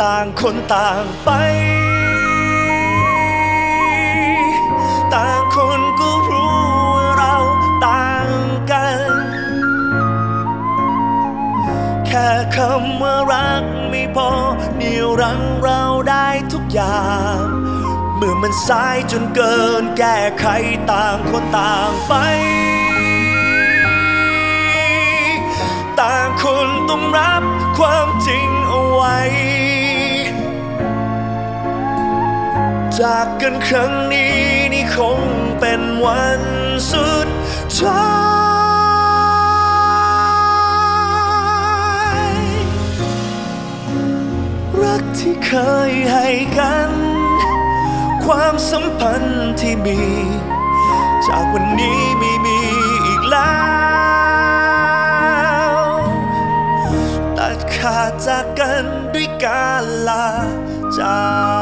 ต่างคนต่างไปต่างคนก็รู้ว่าเราต่างกันแค่คำว่ารักไม่พอนี่รังเราได้ทุกอย่างเมื่อมันสายจนเกินแก้ไขต่างคนต่างไปต่างคนต้องรับความจริงเอาไว้จากกันครั้งนี้นี่คงเป็นวันสุดท้ายรักที่เคยให้กันความสัมพันธ์ที่มีจากวันนี้ไม่มีอีกแล้วตัดขาดจากกันด้วยการลาจาก